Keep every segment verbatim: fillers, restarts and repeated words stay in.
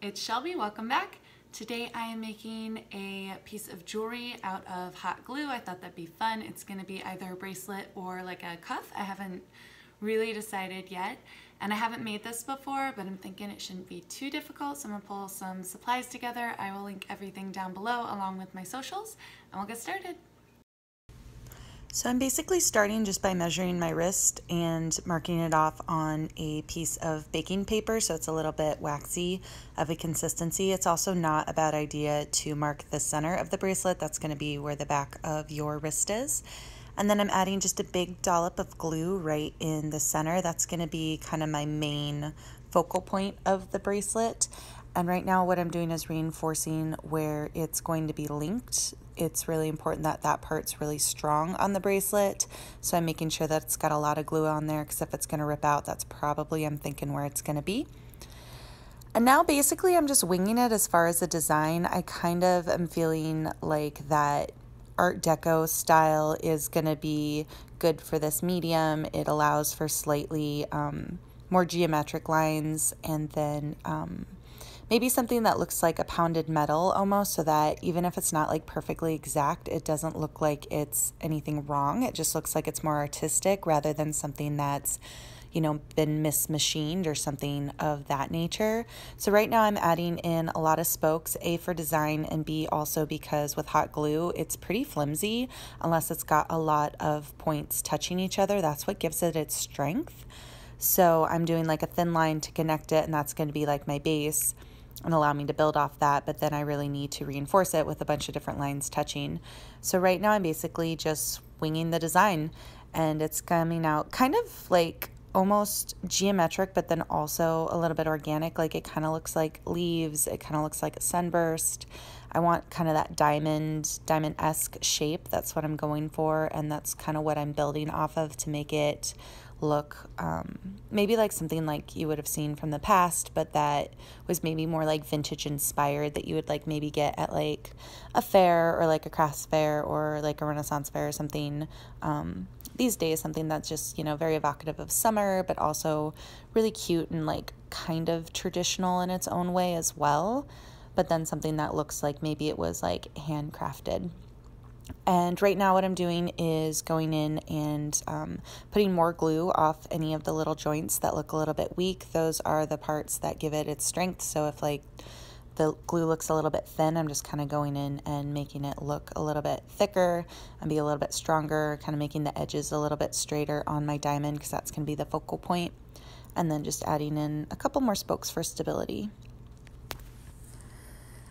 It's Shelby, welcome back. Today I am making a piece of jewelry out of hot glue. I thought that'd be fun. It's gonna be either a bracelet or like a cuff. I haven't really decided yet. And I haven't made this before, but I'm thinking it shouldn't be too difficult. So I'm gonna pull some supplies together. I will link everything down below along with my socials and we'll get started. So I'm basically starting just by measuring my wrist and marking it off on a piece of baking paper, so it's a little bit waxy of a consistency. It's also not a bad idea to mark the center of the bracelet. That's going to be where the back of your wrist is. And then I'm adding just a big dollop of glue right in the center. That's going to be kind of my main focal point of the bracelet. And right now what I'm doing is reinforcing where it's going to be linked. It's really important that that part's really strong on the bracelet. So I'm making sure that it's got a lot of glue on there, because if it's gonna rip out, that's probably, I'm thinking, where it's gonna be. And now basically I'm just winging it as far as the design. I kind of am feeling like that Art Deco style is gonna be good for this medium. It allows for slightly um, more geometric lines, and then um, maybe something that looks like a pounded metal almost, so that even if it's not like perfectly exact, it doesn't look like it's anything wrong. It just looks like it's more artistic rather than something that's, you know, been mismachined or something of that nature. So right now I'm adding in a lot of spokes, A for design and B also because with hot glue, it's pretty flimsy unless it's got a lot of points touching each other. That's what gives it its strength. So I'm doing like a thin line to connect it, and that's going to be like my base and allow me to build off that, but then I really need to reinforce it with a bunch of different lines touching. So right now I'm basically just winging the design, and it's coming out kind of like almost geometric, but then also a little bit organic. Like it kind of looks like leaves, it kind of looks like a sunburst. I want kind of that diamond, diamond-esque shape. That's what I'm going for, and that's kind of what I'm building off of to make it look um, maybe like something like you would have seen from the past, but that was maybe more like vintage inspired, that you would like maybe get at like a fair or like a crafts fair or like a Renaissance fair or something um, these days, something that's just, you know, very evocative of summer, but also really cute and like kind of traditional in its own way as well, but then something that looks like maybe it was like handcrafted. And right now what I'm doing is going in and um, putting more glue off any of the little joints that look a little bit weak. Those are the parts that give it its strength. So if like the glue looks a little bit thin, I'm just kind of going in and making it look a little bit thicker and be a little bit stronger, kind of making the edges a little bit straighter on my diamond, because that's going to be the focal point. And then just adding in a couple more spokes for stability.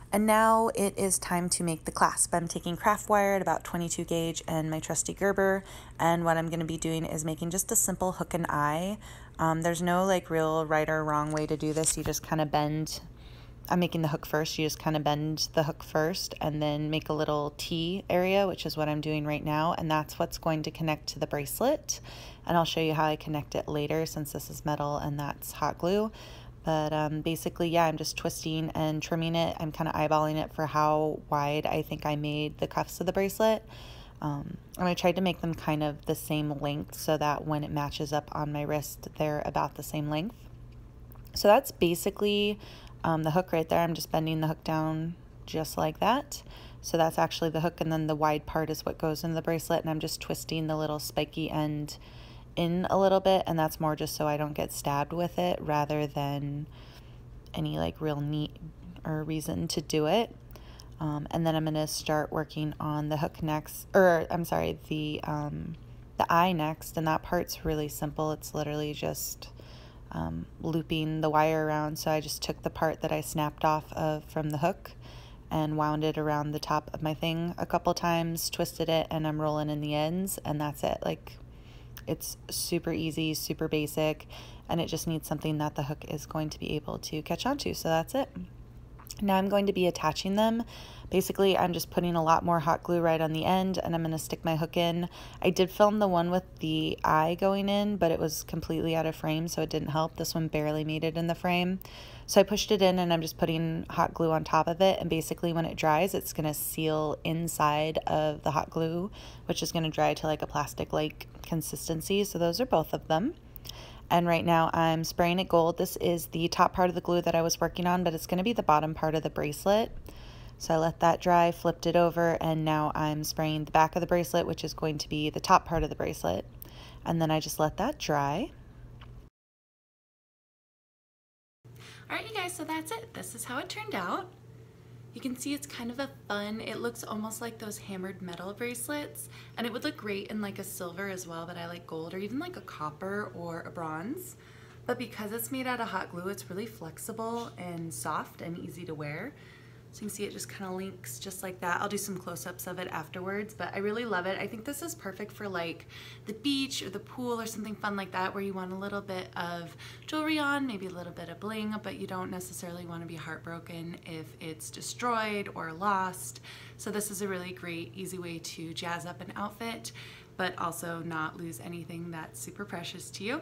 And now it is time to make the clasp. I'm taking craft wire at about twenty-two gauge and my trusty Gerber, and what I'm going to be doing is making just a simple hook and eye. Um, there's no like real right or wrong way to do this. You just kind of bend. I'm making the hook first. You just kind of bend the hook first and then make a little T area, which is what I'm doing right now, and that's what's going to connect to the bracelet. And I'll show you how I connect it later, since this is metal and that's hot glue. But um, basically, yeah, I'm just twisting and trimming it. I'm kind of eyeballing it for how wide I think I made the cuffs of the bracelet. Um, and I tried to make them kind of the same length so that when it matches up on my wrist, they're about the same length. So that's basically um, the hook right there. I'm just bending the hook down just like that. So that's actually the hook, and then the wide part is what goes into the bracelet. And I'm just twisting the little spiky end in a little bit, and that's more just so I don't get stabbed with it rather than any like real need or reason to do it. Um, and then I'm gonna start working on the hook next, or I'm sorry, the um, the eye next, and that part's really simple. It's literally just um, looping the wire around. So I just took the part that I snapped off of from the hook and wound it around the top of my thing a couple times, twisted it, and I'm rolling in the ends, and that's it. Like, it's super easy, super basic, and it just needs something that the hook is going to be able to catch onto. So that's it. Now I'm going to be attaching them. Basically, I'm just putting a lot more hot glue right on the end, and I'm going to stick my hook in. I did film the one with the eye going in, but it was completely out of frame, so it didn't help. This one barely made it in the frame. So I pushed it in, and I'm just putting hot glue on top of it, and basically when it dries, it's going to seal inside of the hot glue, which is going to dry to like a plastic-like consistency. So those are both of them. and right now I'm spraying it gold. This is the top part of the glue that I was working on, but it's going to be the bottom part of the bracelet. So I let that dry, flipped it over, and now I'm spraying the back of the bracelet, which is going to be the top part of the bracelet. And then I just let that dry. Alright you guys, so that's it. This is how it turned out. You can see it's kind of a fun, it looks almost like those hammered metal bracelets, and it would look great in like a silver as well, but I like gold or even like a copper or a bronze. But because it's made out of hot glue, it's really flexible and soft and easy to wear. So you can see it just kind of links just like that. I'll do some close-ups of it afterwards, but I really love it. I think this is perfect for like the beach or the pool or something fun like that where you want a little bit of jewelry on, maybe a little bit of bling, but you don't necessarily want to be heartbroken if it's destroyed or lost. So this is a really great, easy way to jazz up an outfit, but also not lose anything that's super precious to you.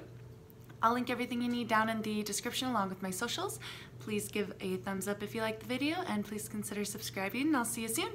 I'll link everything you need down in the description along with my socials. Please give a thumbs up if you like the video, and please consider subscribing, and I'll see you soon.